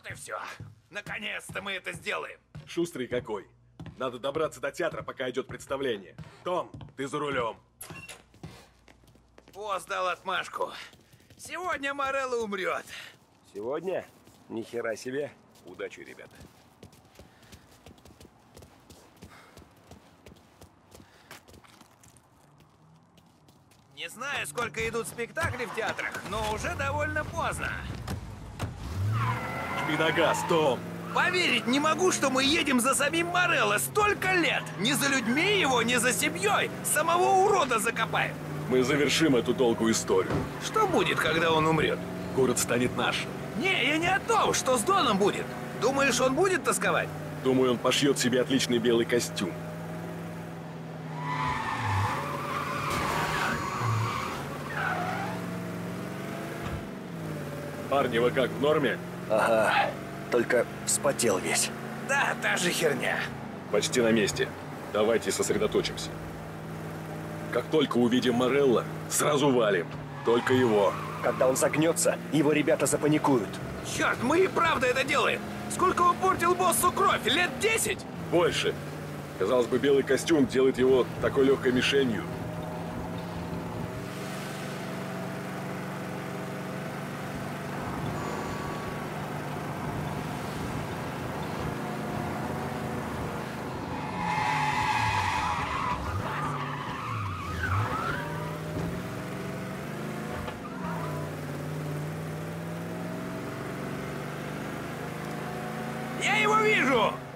Вот и все. Наконец-то мы это сделаем. Шустрый какой. Надо добраться до театра, пока идет представление. Том, ты за рулем. Босс дал отмашку. Сегодня Морелло умрет. Сегодня? Ни хера себе. Удачи, ребята. Не знаю, сколько идут спектакли в театрах, но уже довольно поздно. Шпиногаз, Том! Поверить не могу, что мы едем за самим Морелло столько лет! Не за людьми его, не за семьей! Самого урода закопаем! Мы завершим эту долгую историю. Что будет, когда он умрет? Город станет нашим. Не, я не о том, что с Доном будет. Думаешь, он будет тосковать? Думаю, он пошьет себе отличный белый костюм. Парни, вы как, в норме? Ага, только вспотел весь. Да, та же херня. Почти на месте. Давайте сосредоточимся. Как только увидим Морелло, сразу валим. Только его. Когда он загнется, его ребята запаникуют. Черт, мы и правда это делаем. Сколько он портил боссу кровь? Лет 10? Больше. Казалось бы, белый костюм делает его такой легкой мишенью.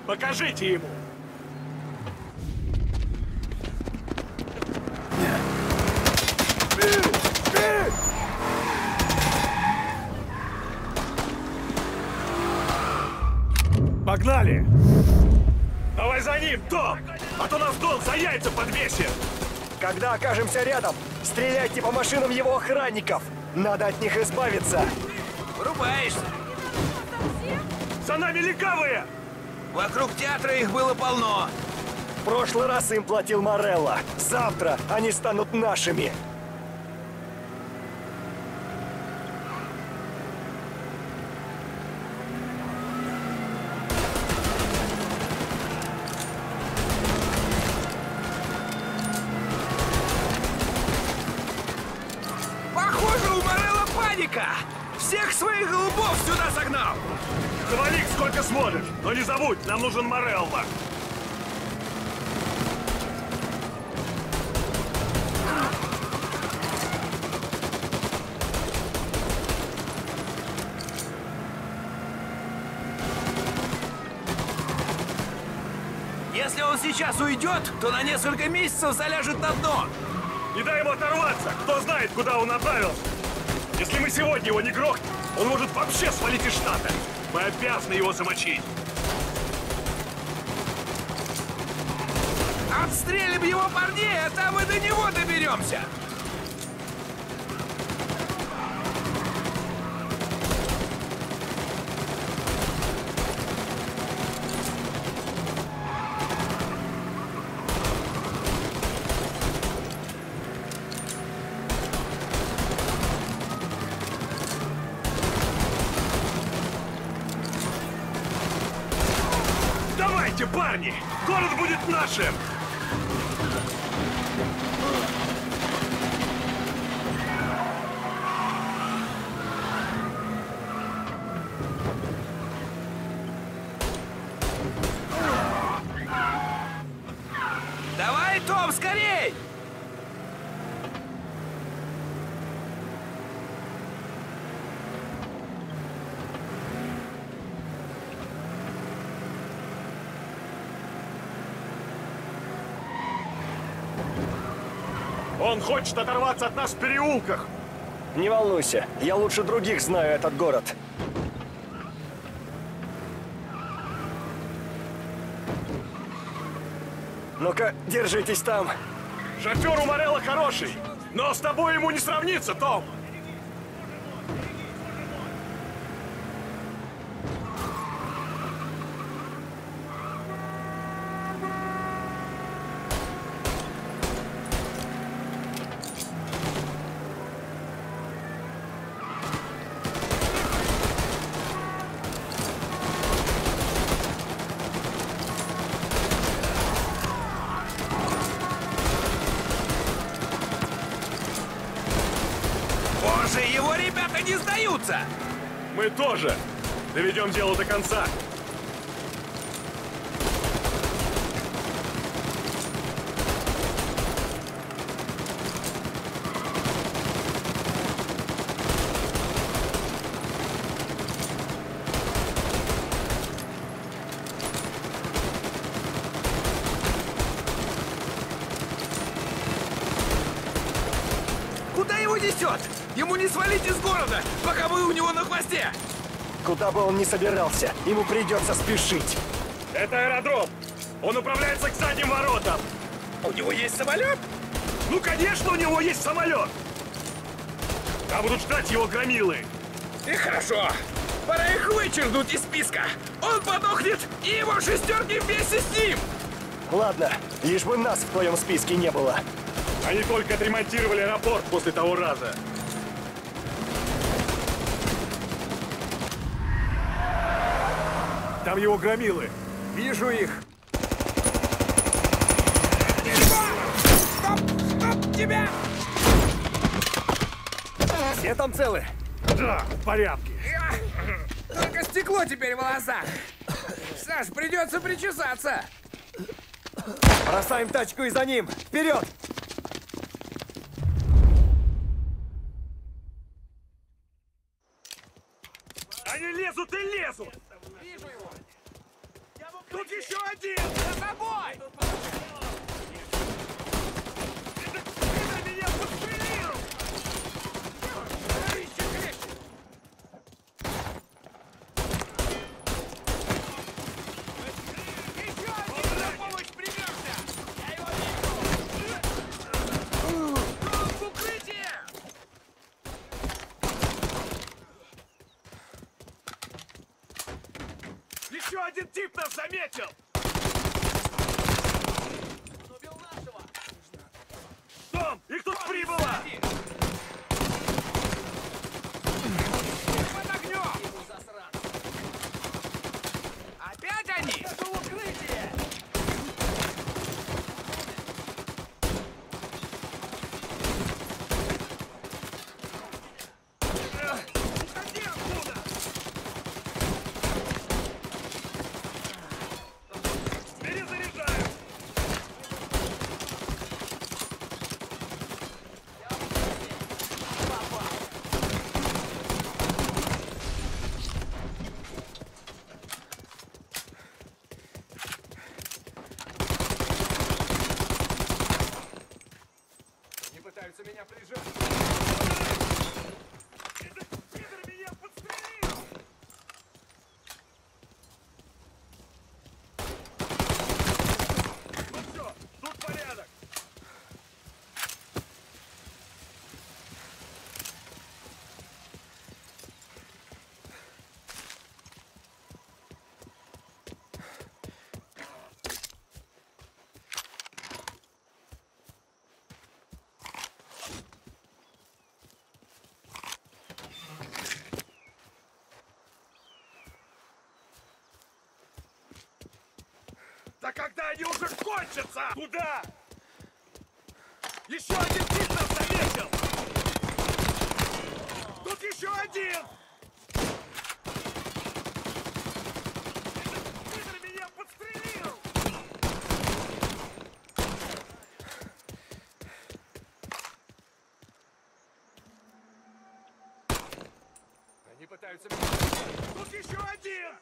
Покажите ему! Погнали! Давай за ним, Том! А то нас Дон за яйца подвесит! Когда окажемся рядом, стреляйте по машинам его охранников! Надо от них избавиться! Врубаешься! За нами легавые! Вокруг театра их было полно. В прошлый раз им платил Морелло. Завтра они станут нашими. Похоже, у Морелло паника. Всех своих голубов сюда согнал. Завали их сколько сможешь, но не забудь, нам нужен Морелло. Если он сейчас уйдет, то на несколько месяцев заляжет на дно. Не дай ему оторваться, кто знает, куда он направился. Если мы сегодня его не грохнем, он может вообще свалить из штата. Мы обязаны его замочить. Отстрелим его парней, а там и до него доберемся. Парни, город будет нашим! Давай, Том, скорей! Он хочет оторваться от нас в переулках! Не волнуйся, я лучше других знаю этот город. Ну-ка, держитесь там. Шофер у Морелло хороший, но с тобой ему не сравнится, Том! Слушай, его ребята не сдаются! Мы тоже! Доведем дело до конца! Куда бы он ни собирался, ему придется спешить. Это аэродром. Он управляется к задним воротам. У него есть самолет? Ну, конечно, у него есть самолет. Там будут ждать его громилы. И хорошо. Пора их вычеркнуть из списка. Он подохнет, и его шестерки вместе с ним. Ладно, лишь бы нас в твоем списке не было. Они только отремонтировали аэропорт после того раза. Там его громилы. Вижу их. Стоп! Стоп! Тебя! Все там целы? Да, в порядке. Только стекло теперь в волосах. Саш, придется причесаться. Бросаем тачку и за ним. Вперед! Они лезут и лезут! Вижу его! Тут еще один! За тобой! Ты на меня подстрелил! Еще крепче! Еще один! На помощь приберся! Я его вижу! Ром, укрытие! Еще один тип нас заметил! Он убил нашего! Том, их тут прибыло! Под огнем! Опять они? Это укрытие! Да когда они уже кончатся? Куда? Еще один тип нас заметил! Тут еще один! Этот пидор меня подстрелил! Они пытаются меня... Тут еще один!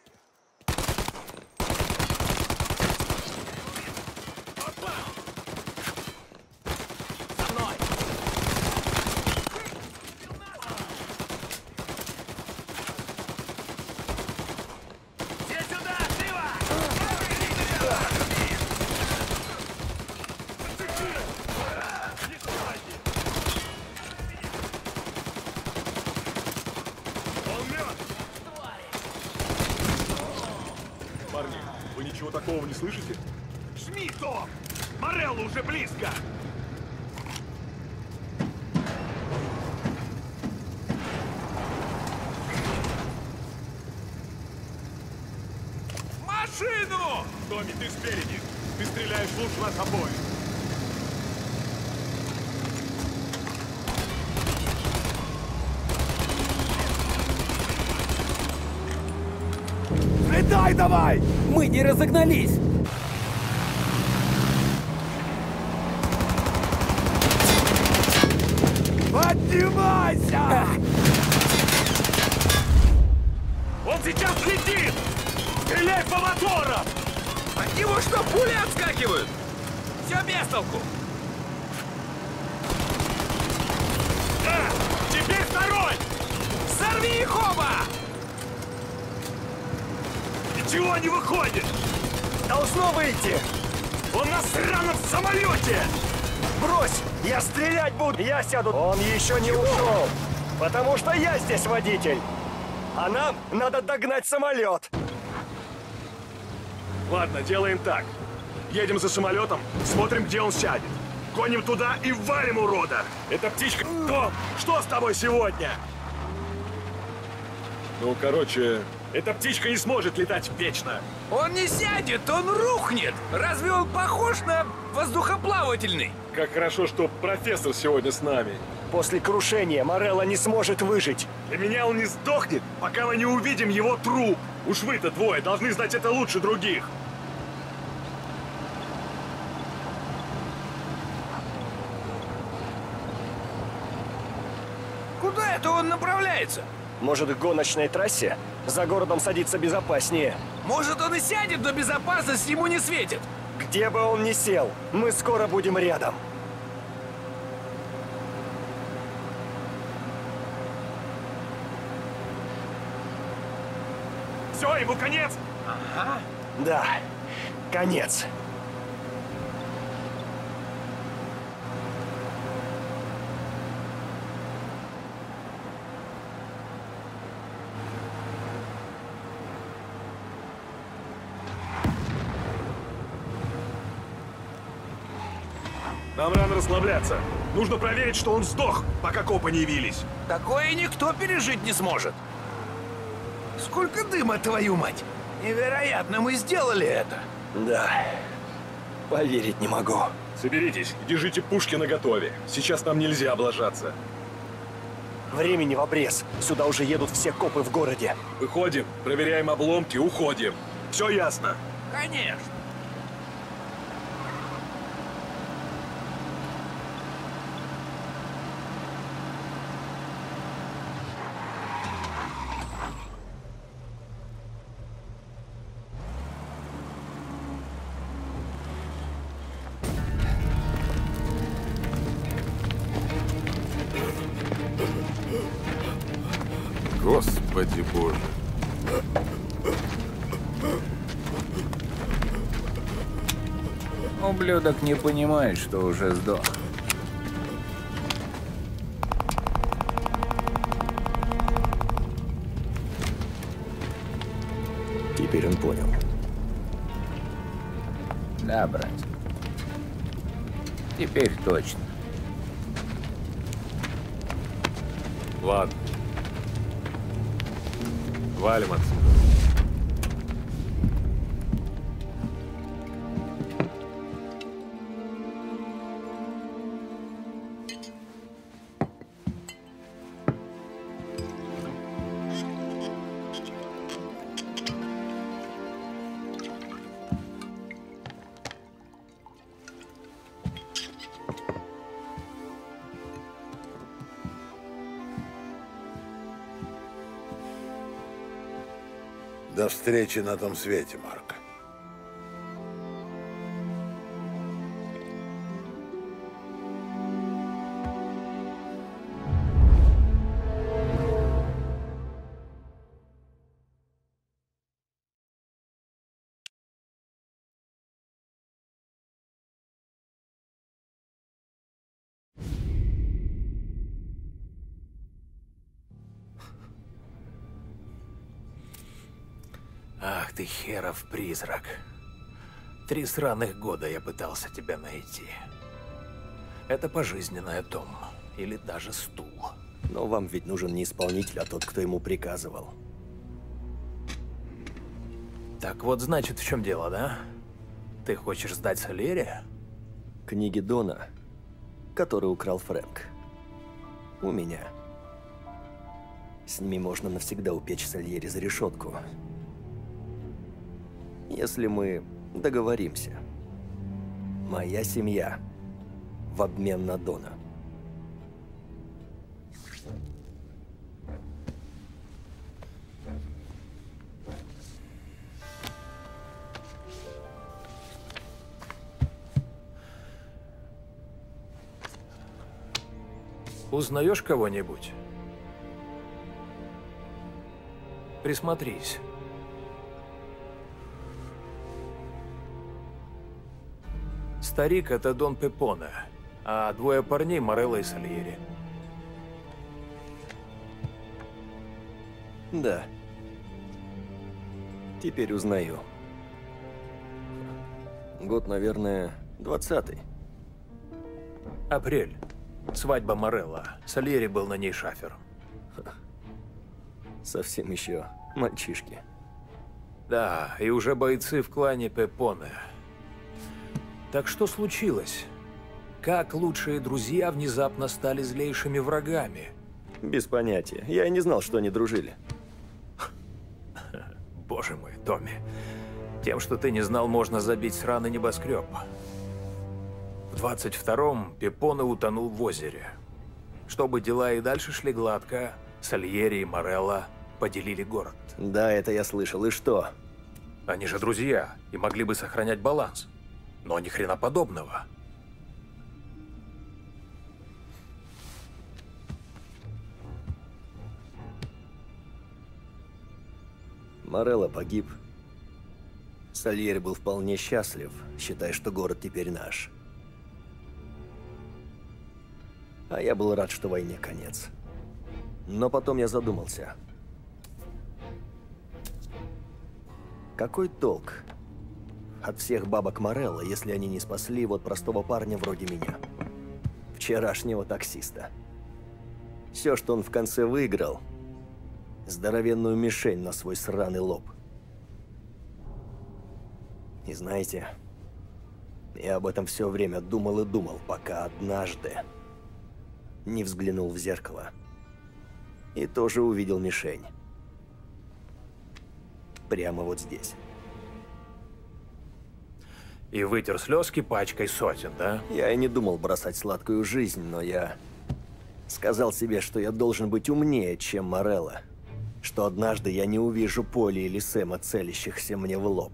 Такого не слышите? Жми, Том! Морелло уже близко! Машину! Томми, ты спереди! Ты стреляешь лучше нас обоих! Давай, давай! Мы не разогнались! Поднимайся! Он сейчас летит! Стреляй по моторам! От него что, пули отскакивают? Все без толку! Теперь второй! Сорви их оба! Ничего не выходит! Должно выйти! Он на сраном самолете! Брось! Я стрелять буду! Я сяду! Он еще не ушел! Потому что я здесь водитель! А нам надо догнать самолет! Ладно, делаем так. Едем за самолетом, смотрим, где он сядет. Гоним туда и валим урода! Это птичка... Том, что с тобой сегодня? Ну, короче... Эта птичка не сможет летать вечно. Он не сядет, он рухнет. Разве он похож на воздухоплавательный? Как хорошо, что профессор сегодня с нами. После крушения Морелло не сможет выжить. Для меня он не сдохнет, пока мы не увидим его труп. Уж вы-то двое должны знать это лучше других. Куда это он направляется? Может, к гоночной трассе? За городом садиться безопаснее. Может, он и сядет, но безопасность ему не светит. Где бы он ни сел, мы скоро будем рядом. Все, ему конец? Ага. Да, конец. Нам рано расслабляться. Нужно проверить, что он сдох, пока копы не явились. Такое никто пережить не сможет. Сколько дыма, твою мать! Невероятно, мы сделали это. Да. Поверить не могу. Соберитесь, держите пушки наготове. Сейчас нам нельзя облажаться. Времени в обрез. Сюда уже едут все копы в городе. Выходим, проверяем обломки, уходим. Все ясно? Конечно. Господи Боже. Ублюдок не понимает, что уже сдох. Теперь он понял. Да, брат. Теперь точно. Ладно. Валим отсюда. До встречи на том свете, Марк. Ах ты, херов призрак. 3 сраных года я пытался тебя найти. Это пожизненное, Том. Или даже стул. Но вам ведь нужен не исполнитель, а тот, кто ему приказывал. Так вот, значит, в чем дело, да? Ты хочешь сдать Сальери? Книги Дона, который украл Фрэнк. У меня. С ними можно навсегда упечь Сальери за решетку. если мы договоримся. Моя семья в обмен на Дона. Узнаешь кого-нибудь? Присмотрись. Старик — это Дон Пепоне, а двое парней — Морелло и Сальери. Да. Теперь узнаю. Год, наверное, 20-й. Апрель. Свадьба Морелло. Сальери был на ней шафером. Совсем еще мальчишки. Да, и уже бойцы в клане Пепоне. Так что случилось? Как лучшие друзья внезапно стали злейшими врагами? Без понятия. Я и не знал, что они дружили. Боже мой, Томми. Тем, что ты не знал, можно забить сраный небоскреб. В 22-м Пепоне утонул в озере. Чтобы дела и дальше шли гладко, Сальери и Морелло поделили город. Да, это я слышал. И что? Они же друзья и могли бы сохранять баланс. Но ни хрена подобного. Морелло погиб. Сальери был вполне счастлив, считая, что город теперь наш. А я был рад, что войне конец. Но потом я задумался. Какой толк от всех бабок Морелло, если они не спасли вот простого парня вроде меня? Вчерашнего таксиста. Все, что он в конце выиграл, здоровенную мишень на свой сраный лоб. И знаете, я об этом все время думал и думал, пока однажды не взглянул в зеркало. И тоже увидел мишень. Прямо вот здесь. И вытер слезки пачкой сотен, да? Я и не думал бросать сладкую жизнь, но я сказал себе, что я должен быть умнее, чем Морелло. Что однажды я не увижу Поли или Сэма, целящихся мне в лоб.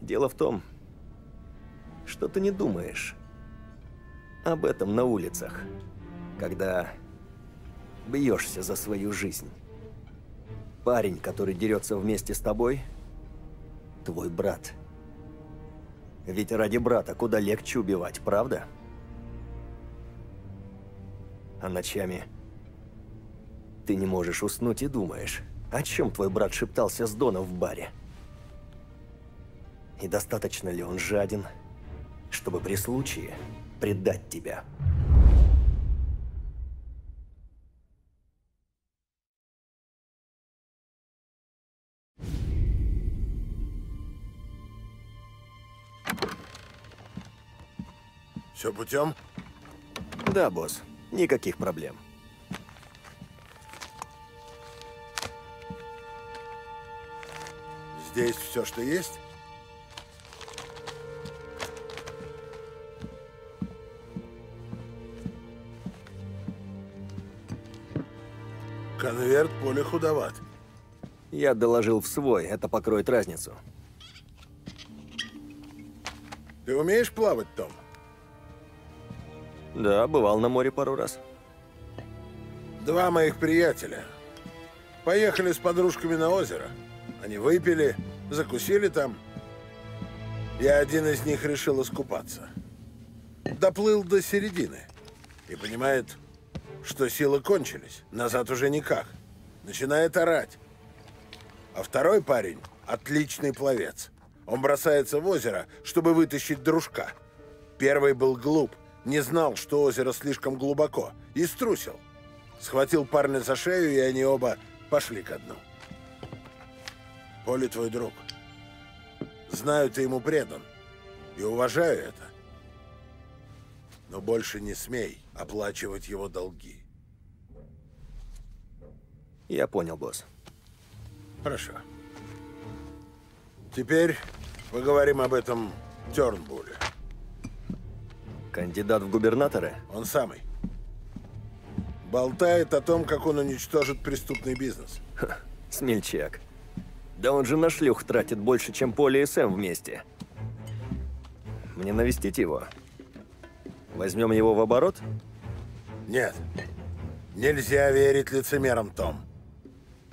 Дело в том, что ты не думаешь об этом на улицах, когда бьешься за свою жизнь. Парень, который дерется вместе с тобой, твой брат. Ведь ради брата куда легче убивать, правда? А ночами ты не можешь уснуть и думаешь, о чем твой брат шептался с Доном в баре. И достаточно ли он жаден, чтобы при случае предать тебя? Все путем? Да, босс. Никаких проблем. Здесь все, что есть? Конверт Поли худоват. Я доложил в свой, это покроет разницу. Ты умеешь плавать, Том? Да, бывал на море пару раз. Два моих приятеля поехали с подружками на озеро. Они выпили, закусили там. Я один из них решил искупаться. Доплыл до середины и понимает, что силы кончились. Назад уже никак. Начинает орать. А второй парень – отличный пловец. Он бросается в озеро, чтобы вытащить дружка. Первый был глуп. Не знал, что озеро слишком глубоко, и струсил. Схватил парня за шею, и они оба пошли ко дну. Поли твой друг. Знаю, ты ему предан, и уважаю это. Но больше не смей оплачивать его долги. Я понял, босс. Хорошо. Теперь поговорим об этом Тернбуле. Кандидат в губернаторы? Он самый. Болтает о том, как он уничтожит преступный бизнес. Ха, смельчак. Да он же на шлюх тратит больше, чем Поле и Сэм вместе. Мне навестить его. Возьмем его в оборот? Нет. Нельзя верить лицемерам, Том.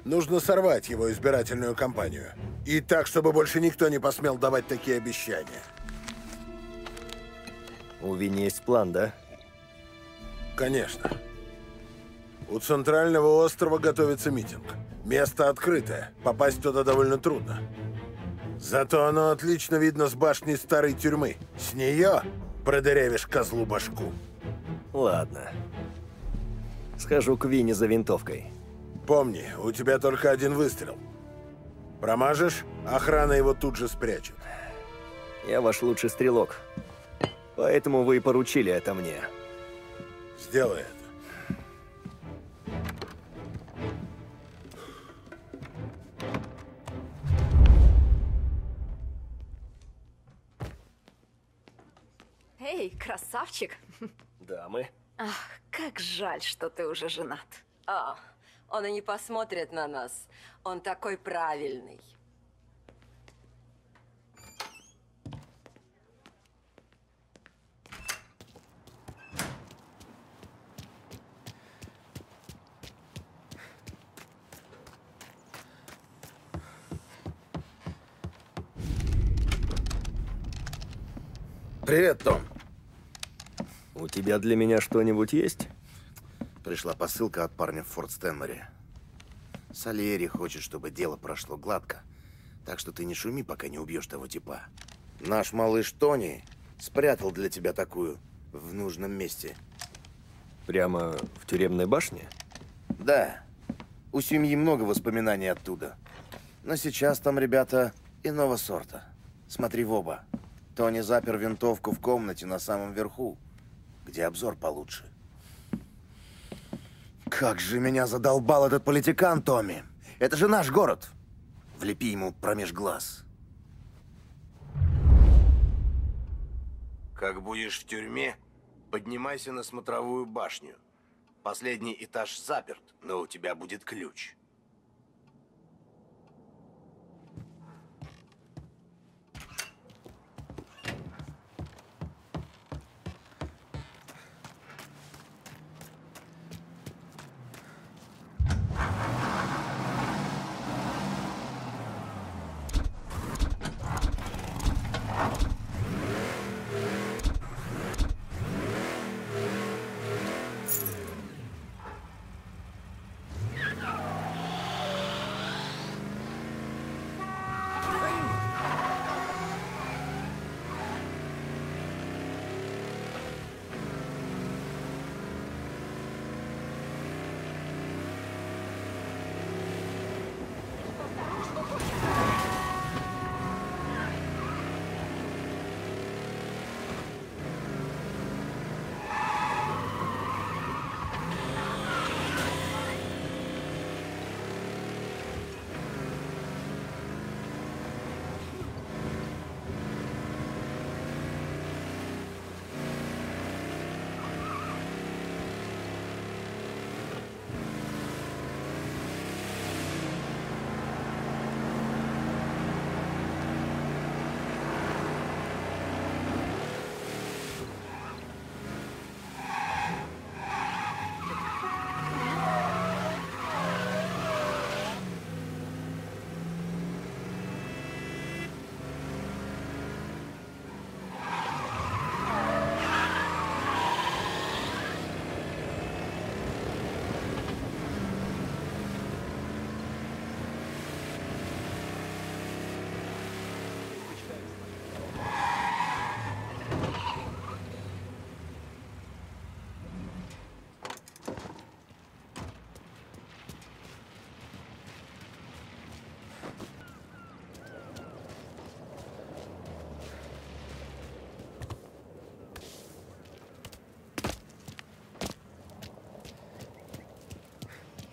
Нужно сорвать его избирательную кампанию. И так, чтобы больше никто не посмел давать такие обещания. У Вини есть план, да? Конечно. У центрального острова готовится митинг. Место открытое. Попасть туда довольно трудно. Зато оно отлично видно с башни старой тюрьмы. С нее продырявишь козлу башку. Ладно. Схожу к Вине за винтовкой. Помни, у тебя только один выстрел. Промажешь, охрана его тут же спрячет. Я ваш лучший стрелок. Поэтому вы и поручили это мне. Сделай это. Эй, красавчик! Дамы. Ах, как жаль, что ты уже женат. А, он и не посмотрит на нас. Он такой правильный. Привет, Том. У тебя для меня что-нибудь есть? Пришла посылка от парня в Форт-Стенмере. Сальери хочет, чтобы дело прошло гладко. Так что ты не шуми, пока не убьешь того типа. Наш малыш Тони спрятал для тебя такую в нужном месте. Прямо в тюремной башне? Да. У семьи много воспоминаний оттуда. Но сейчас там ребята иного сорта. Смотри в оба. Тони запер винтовку в комнате на самом верху, где обзор получше. Как же меня задолбал этот политикан, Томми! Это же наш город! Влепи ему промеж глаз. Как будешь в тюрьме, поднимайся на смотровую башню. Последний этаж заперт, но у тебя будет ключ.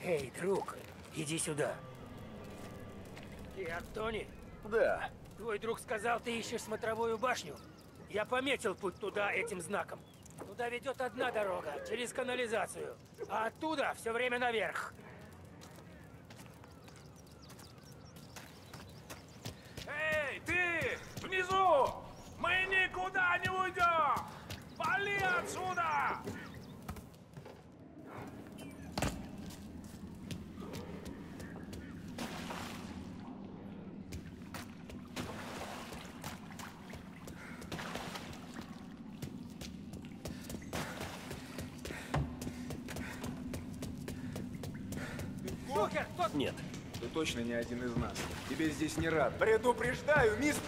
Эй, друг, иди сюда. Ты от Тони? Да. Твой друг сказал, ты ищешь смотровую башню. Я пометил путь туда этим знаком. Туда ведет одна дорога, через канализацию. А оттуда все время наверх. Эй, ты! Внизу! Мы никуда не уйдем! Вали отсюда! Нет. Ты точно не один из нас. Тебе здесь не рад. Предупреждаю, мистер!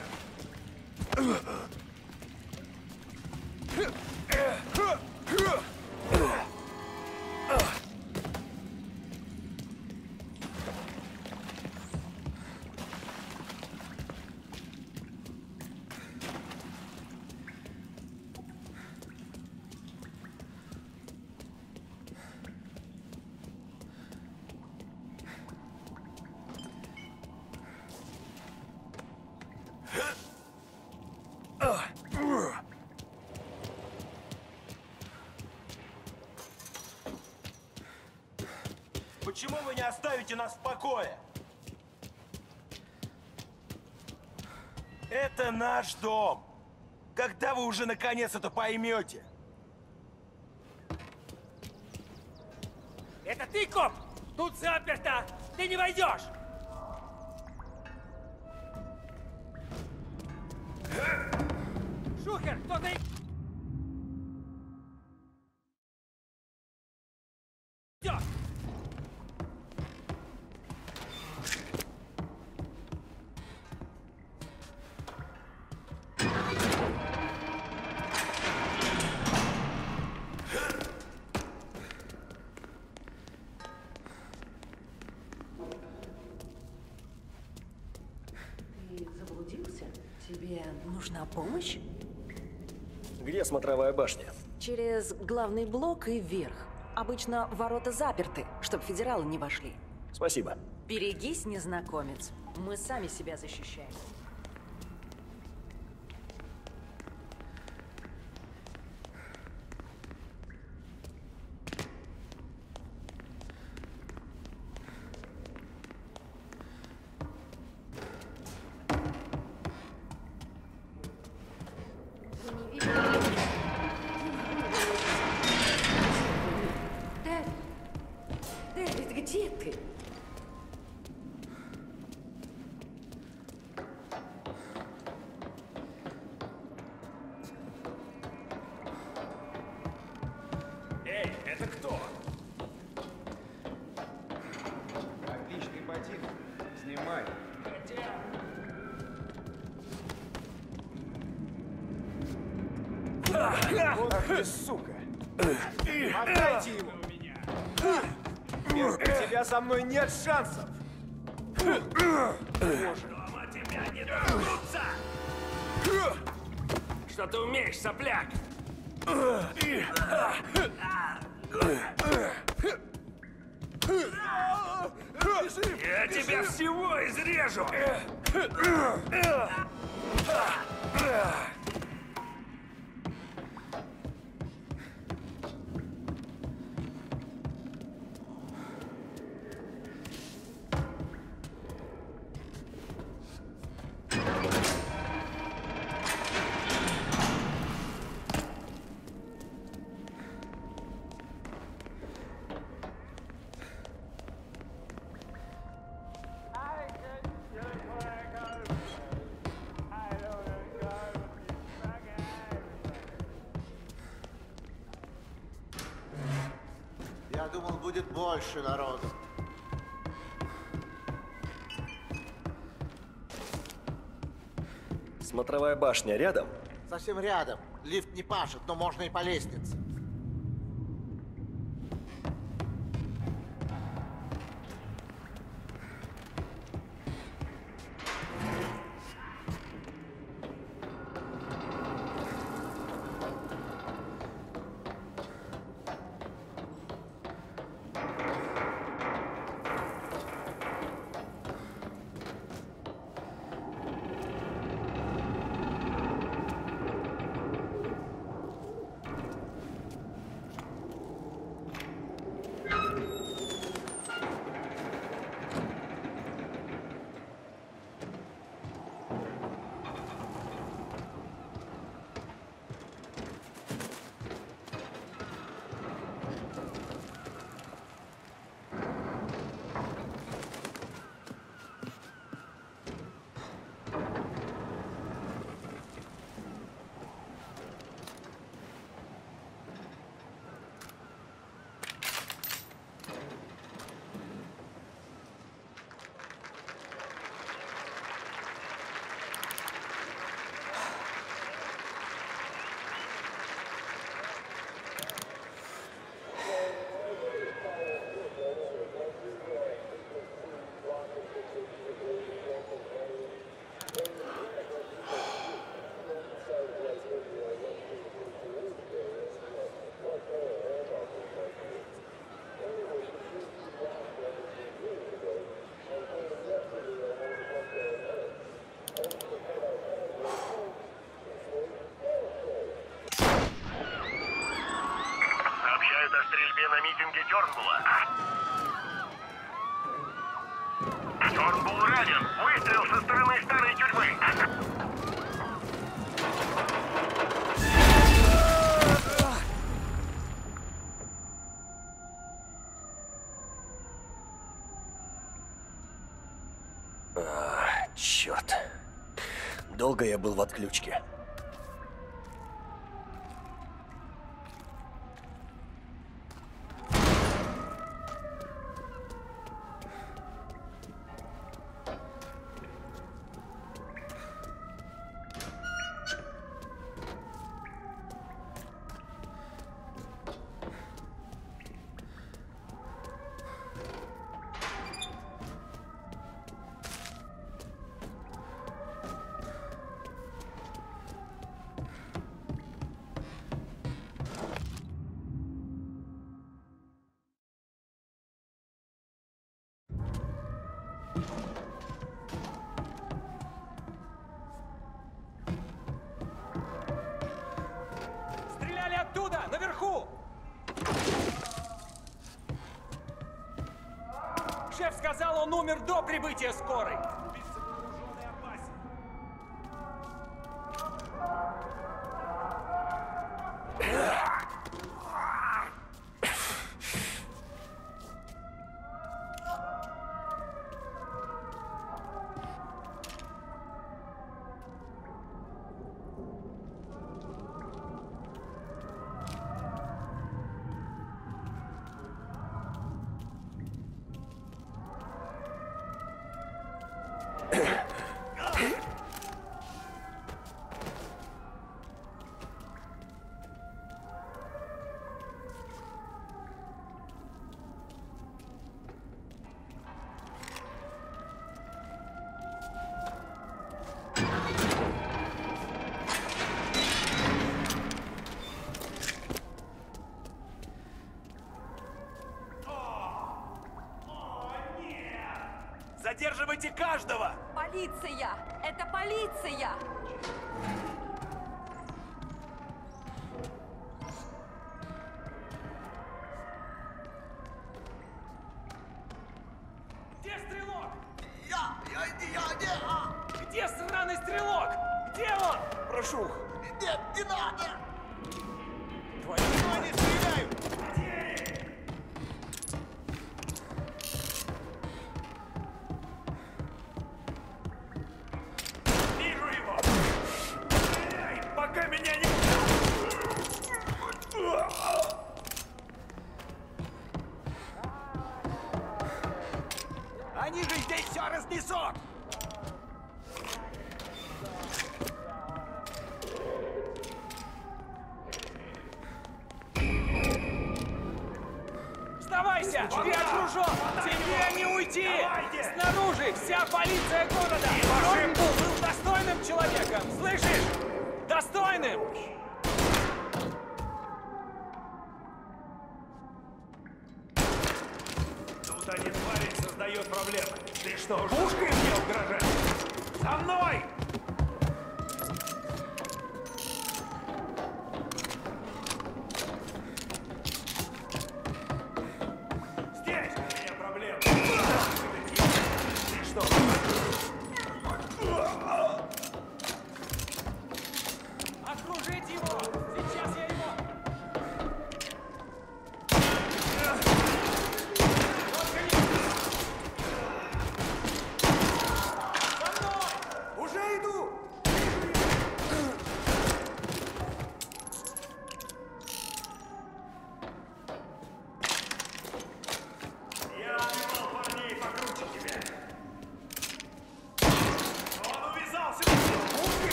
Почему вы не оставите нас в покое? Это наш дом. Когда вы уже наконец это поймете? Это ты, коп? Тут заперто. Ты не войдешь. Шухер, кто ты? Нужна помощь? Где смотровая башня? Через главный блок и вверх. Обычно ворота заперты, чтобы федералы не вошли. Спасибо. Берегись, незнакомец. Мы сами себя защищаем. Со мной нет шансов! Дома тебя не дождутся! Что ты умеешь, сопляк? Я тебя всего изрежу! Думал, будет больше народу. Смотровая башня рядом? Совсем рядом. Лифт не пашет, но можно и по лестнице. стрельбе на митинге Тернбула. Тернбул ранен. Выстрел со стороны старой тюрьмы. Черт. Долго я был в отключке. Он умер до прибытия скорой. Задерживайте каждого! Полиция! Это полиция! Где стрелок? Я! Где сраный стрелок? Где он? Прошу! Нет, не надо! Твою не стреляют! Убегайте!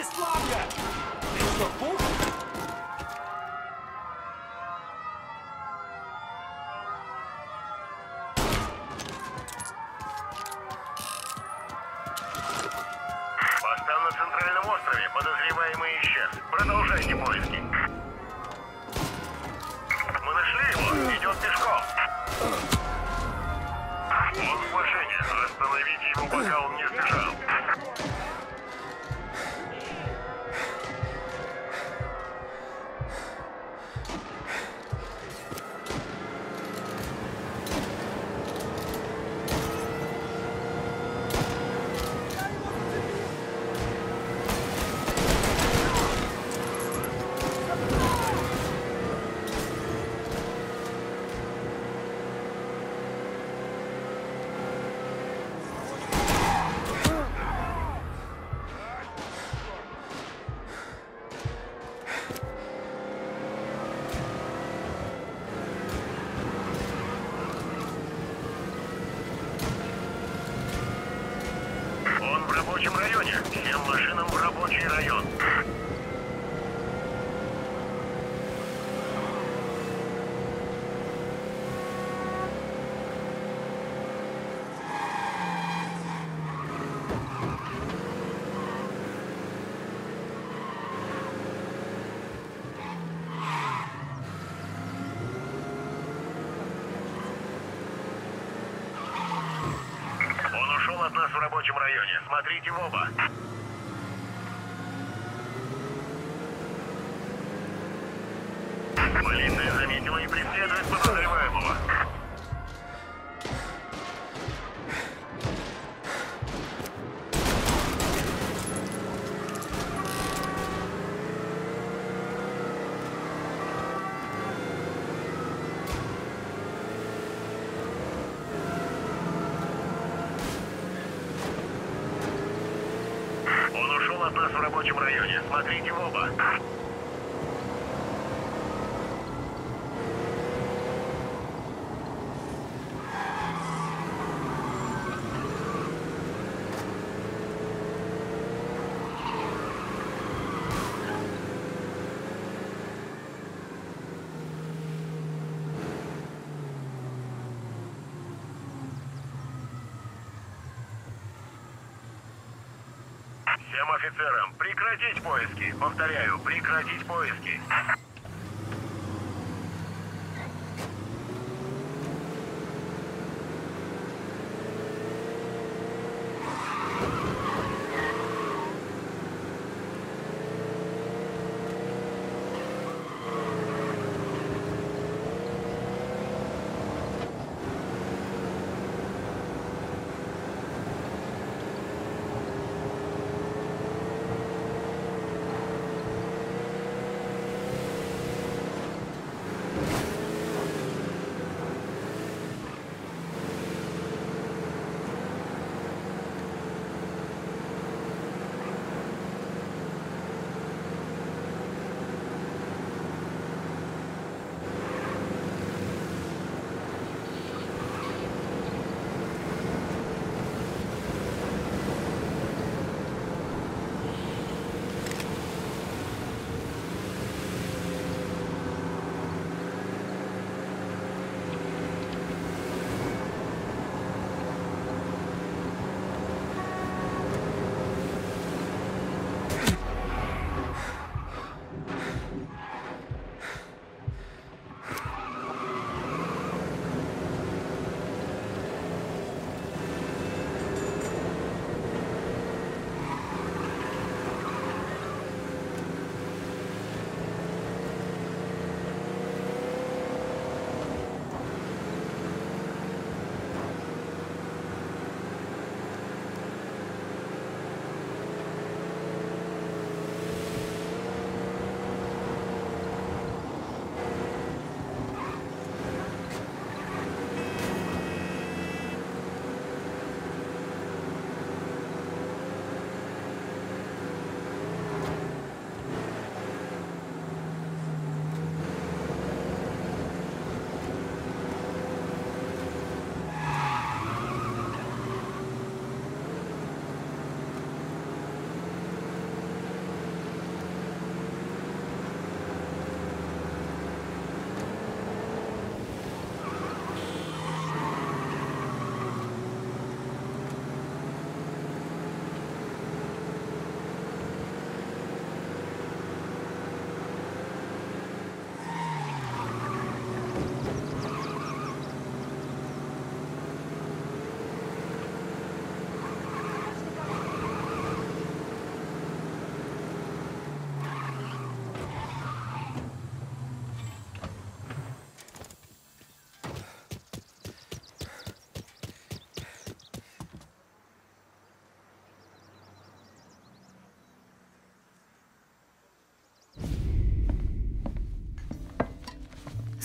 бесславно! Ты что, пух? Постав на центральном острове. Подозреваемый исчез. Продолжайте поиски. Мы нашли его. Идет пешком. Вот сплошение. Остановите его, пока он не сбежал. Смотрите в оба. Полиция заметила и преследует подозреваемого. Смотрите в оба. Всем офицерам прекратить поиски. Повторяю, прекратить поиски.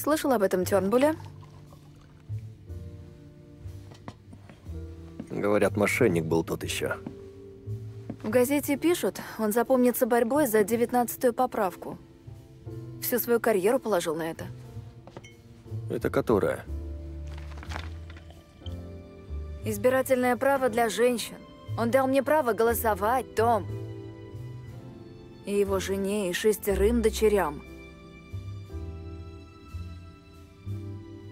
Слышал об этом Тернбуле? Говорят, мошенник был тот еще. В газете пишут, он запомнится борьбой за 19-ю поправку. Всю свою карьеру положил на это. Это которая? Избирательное право для женщин. Он дал мне право голосовать, Том. И его жене, и 6 дочерям.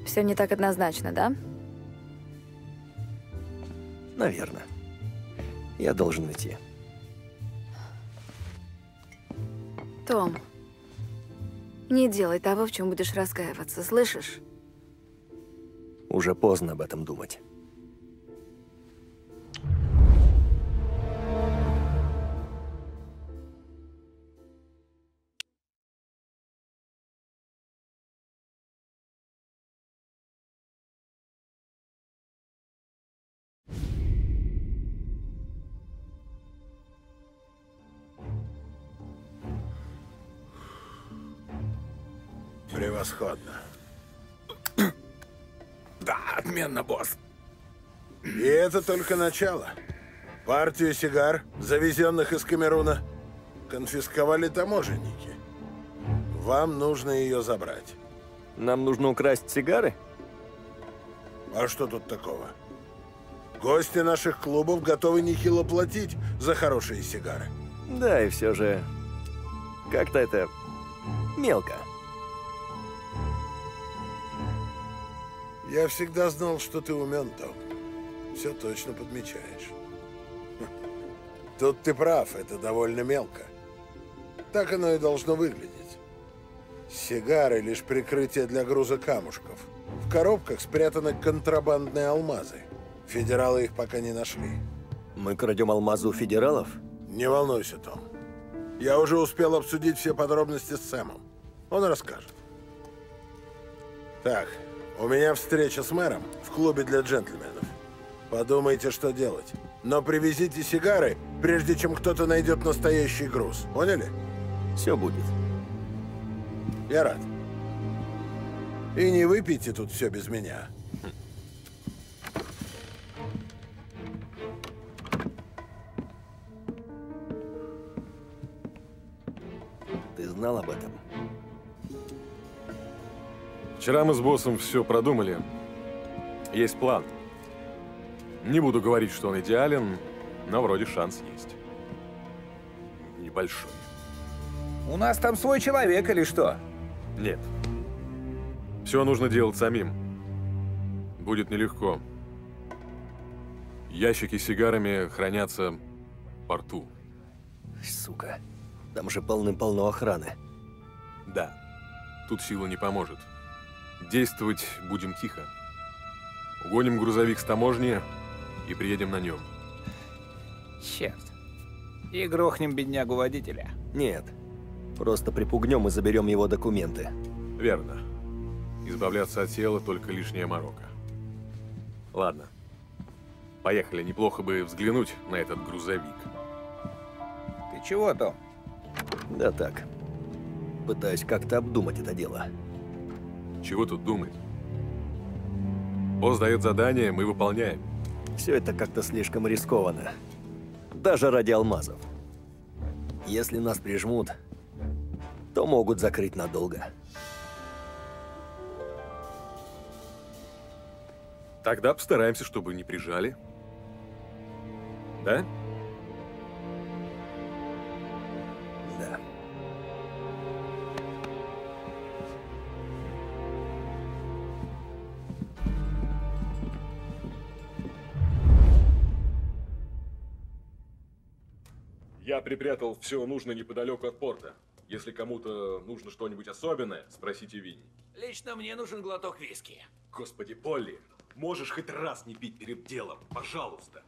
Все не так однозначно, да? Наверное. Я должен идти. Том, не делай того, в чем будешь раскаиваться, слышишь? Уже поздно об этом думать. Превосходно. Да, отменно, босс. И это только начало. Партию сигар, завезенных из Камеруна, конфисковали таможенники. Вам нужно ее забрать. Нам нужно украсть сигары? А что тут такого? Гости наших клубов готовы нехило платить за хорошие сигары. Да, и все же как-то это мелко. Я всегда знал, что ты умен, Том. Все точно подмечаешь. Тут ты прав, это довольно мелко. Так оно и должно выглядеть. Сигары — лишь прикрытие для груза камушков. В коробках спрятаны контрабандные алмазы. Федералы их пока не нашли. Мы крадем алмазы у федералов? Не волнуйся, Том. Я уже успел обсудить все подробности с Сэмом. Он расскажет. Так. У меня встреча с мэром в клубе для джентльменов. Подумайте, что делать. Но привезите сигары, прежде чем кто-то найдет настоящий груз. Поняли? Все будет. Я рад. И не выпейте тут все без меня. Ты знал об этом? Вчера мы с боссом все продумали. Есть план. Не буду говорить, что он идеален, но вроде шанс есть. Небольшой. У нас там свой человек или что? Нет. Все нужно делать самим. Будет нелегко. Ящики с сигарами хранятся в порту. Сука. Там же полным-полно охраны. Да. Тут сила не поможет. Действовать будем тихо. Угоним грузовик с таможни и приедем на нем. Черт. И грохнем беднягу водителя. Нет. Просто припугнем и заберем его документы. Верно. Избавляться от тела — только лишняя морока. Ладно. Поехали. Неплохо бы взглянуть на этот грузовик. Ты чего, Том? Да так. Пытаюсь как-то обдумать это дело. Чего тут думать? Босс дает задание, мы выполняем. Все это как-то слишком рискованно. Даже ради алмазов. Если нас прижмут, то могут закрыть надолго. Тогда постараемся, чтобы не прижали. Да? Да. Я припрятал все нужное неподалеку от порта. Если кому-то нужно что-нибудь особенное, спросите Винни. Лично мне нужен глоток виски. Господи, Полли, можешь хоть раз не пить перед делом, пожалуйста.